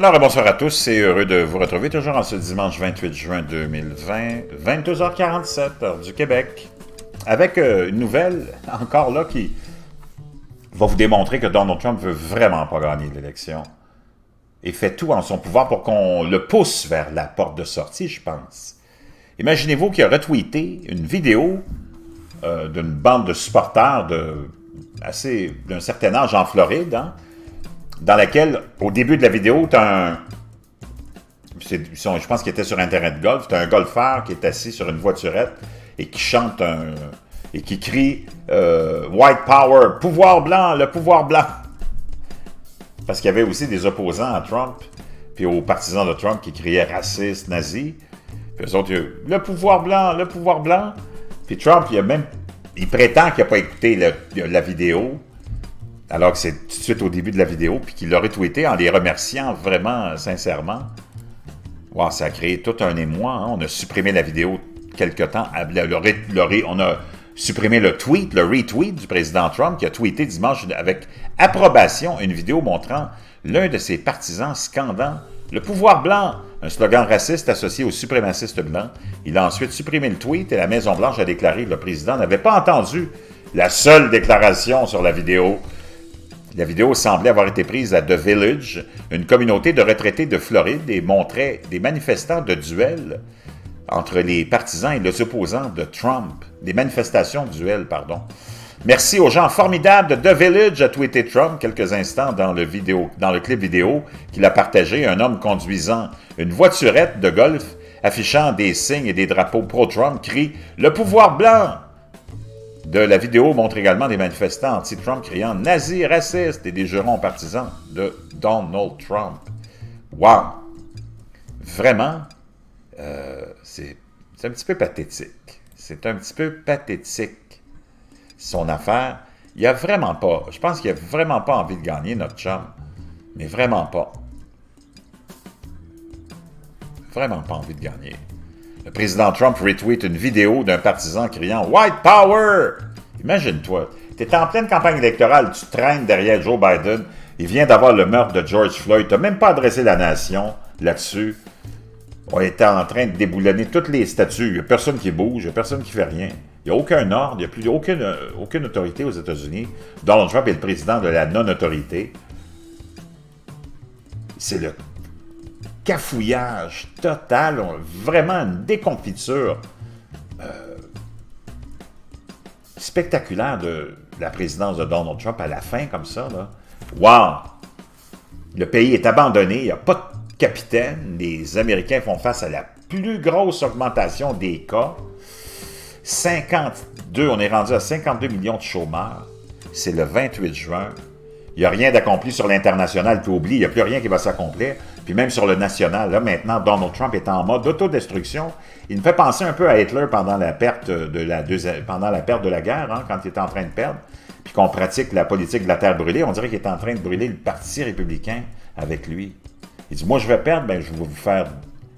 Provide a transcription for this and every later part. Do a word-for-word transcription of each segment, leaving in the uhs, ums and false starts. Alors, bonsoir à tous, c'est heureux de vous retrouver toujours en ce dimanche vingt-huit juin deux mille vingt, vingt-deux heures quarante-sept, heure du Québec, avec euh, une nouvelle, encore là, qui va vous démontrer que Donald Trump veut vraiment pas gagner l'élection et fait tout en son pouvoir pour qu'on le pousse vers la porte de sortie, je pense. Imaginez-vous qu'il a retweeté une vidéo euh, d'une bande de supporters d'un certain âge en Floride, hein, dans laquelle, au début de la vidéo, t'as un... Je pense qu'il était sur un terrain de golf. T'as un golfeur qui est assis sur une voiturette et qui chante un... et qui crie euh, « White Power »,« Pouvoir blanc »,« Le pouvoir blanc ». Parce qu'il y avait aussi des opposants à Trump, puis aux partisans de Trump qui criaient « raciste »,« nazi ». Puis eux autres, « Le pouvoir blanc »,« Le pouvoir blanc ». Puis Trump, il a même... il prétend qu'il n'a pas écouté le... la vidéo, alors que c'est tout de suite au début de la vidéo, puis qu'il l'a retweeté en les remerciant vraiment sincèrement. Wow, ça a créé tout un émoi, hein? On a supprimé la vidéo quelque temps, le, le, le, on a supprimé le tweet, le retweet du président Trump qui a tweeté dimanche avec approbation une vidéo montrant l'un de ses partisans scandant « Le pouvoir blanc », un slogan raciste associé aux suprémacistes blancs. Il a ensuite supprimé le tweet et la Maison-Blanche a déclaré que le président n'avait pas entendu la seule déclaration sur la vidéo. La vidéo semblait avoir été prise à The Village, une communauté de retraités de Floride, et montrait des manifestants de duel entre les partisans et les opposants de Trump. Des manifestations de duel, pardon. Merci aux gens formidables de The Village, a tweeté Trump quelques instants dans le, vidéo, dans le clip vidéo qu'il a partagé. Un homme conduisant une voiturette de golf, affichant des signes et des drapeaux pro-Trump, crie « Le pouvoir blanc !» De la vidéo montre également des manifestants anti-Trump criant « nazis, racistes » et des jurons partisans de Donald Trump. Wow! Vraiment, euh, c'est un petit peu pathétique. C'est un petit peu pathétique, son affaire. Il a vraiment pas, je pense qu'il a vraiment pas envie de gagner, notre chum. Mais vraiment pas. Vraiment pas envie de gagner. Le président Trump retweet une vidéo d'un partisan criant « White Power ». Imagine-toi, tu es en pleine campagne électorale, tu traînes derrière Joe Biden, il vient d'avoir le meurtre de George Floyd, tu n'as même pas adressé la nation là-dessus. On était en train de déboulonner toutes les statues, il n'y a personne qui bouge, il n'y a personne qui fait rien. Il n'y a aucun ordre, il n'y a plus aucune, aucune autorité aux États-Unis. Donald Trump est le président de la non-autorité. C'est le cafouillage total, vraiment une déconfiture euh, spectaculaire de la présidence de Donald Trump à la fin, comme ça. Là. Wow! Le pays est abandonné, il n'y a pas de capitaine, les Américains font face à la plus grosse augmentation des cas. cinquante-deux, on est rendu à cinquante-deux millions de chômeurs, c'est le vingt-huit juin. Il n'y a rien d'accompli sur l'international, tu oublies, il n'y a plus rien qui va s'accomplir. Puis même sur le national, là maintenant, Donald Trump est en mode autodestruction. Il me fait penser un peu à Hitler pendant la perte de la, deuxième, pendant la, perte de la guerre, hein, quand il est en train de perdre, puis qu'on pratique la politique de la terre brûlée. On dirait qu'il est en train de brûler le Parti républicain avec lui. Il dit « Moi, je vais perdre, ben, je vais vous faire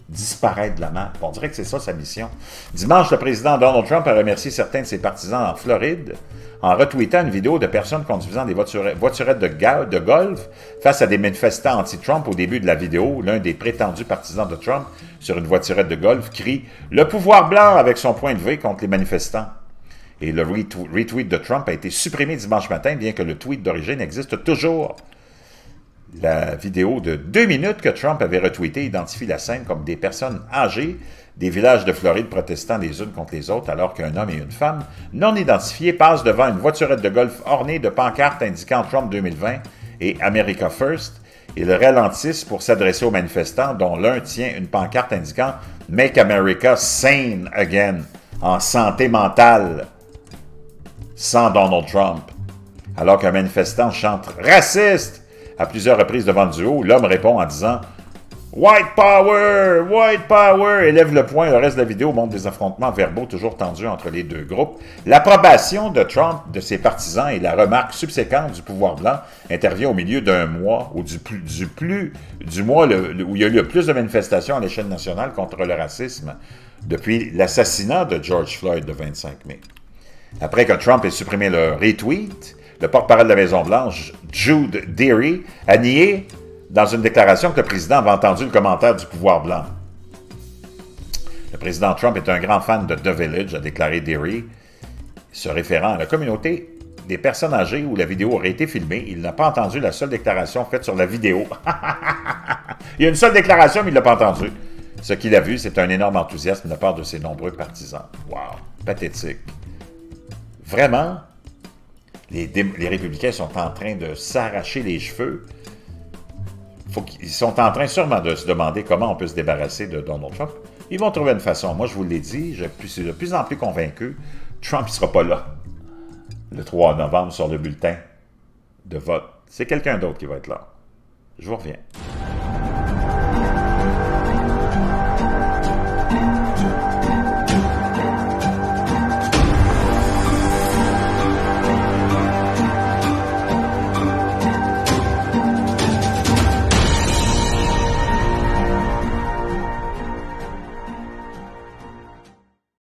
disparaître de la map ». On dirait que c'est ça sa mission. Dimanche, le président Donald Trump a remercié certains de ses partisans en Floride en retweetant une vidéo de personnes conduisant des voiturettes de, de golf face à des manifestants anti-Trump. Au début de la vidéo, l'un des prétendus partisans de Trump sur une voiturette de golf crie « Le pouvoir blanc » avec son point levé contre les manifestants. Et le retweet de Trump a été supprimé dimanche matin, bien que le tweet d'origine existe toujours. La vidéo de deux minutes que Trump avait retweetée identifie la scène comme des personnes âgées des villages de Floride protestant les unes contre les autres alors qu'un homme et une femme non identifiés passent devant une voiturette de golf ornée de pancartes indiquant Trump deux mille vingt et America First. Ils ralentissent pour s'adresser aux manifestants dont l'un tient une pancarte indiquant « Make America sane again » en santé mentale sans Donald Trump. Alors qu'un manifestant chante « Raciste » à plusieurs reprises devant le duo, l'homme répond en disant « White Power! White Power! » Élève le point. Le reste de la vidéo montre des affrontements verbaux toujours tendus entre les deux groupes. L'approbation de Trump, de ses partisans et la remarque subséquente du pouvoir blanc intervient au milieu d'un mois ou du plus, du plus, du mois le, le, où il y a eu le plus de manifestations à l'échelle nationale contre le racisme depuis l'assassinat de George Floyd le vingt-cinq mai. Après que Trump ait supprimé le retweet, le porte-parole de la Maison-Blanche, Jude Deary, a nié dans une déclaration que le président avait entendu le commentaire du pouvoir blanc. Le président Trump est un grand fan de The Village, a déclaré Deary, se référant à la communauté des personnes âgées où la vidéo aurait été filmée. Il n'a pas entendu la seule déclaration faite sur la vidéo. Il y a une seule déclaration, mais il ne l'a pas entendue. Ce qu'il a vu, c'est un énorme enthousiasme de la part de ses nombreux partisans. Wow, pathétique. Vraiment, les, les républicains sont en train de s'arracher les cheveux. Faut qu'ils sont en train sûrement de se demander comment on peut se débarrasser de Donald Trump. Ils vont trouver une façon. Moi, je vous l'ai dit, je suis de plus en plus convaincu, Trump ne sera pas là le trois novembre sur le bulletin de vote. C'est quelqu'un d'autre qui va être là. Je vous reviens.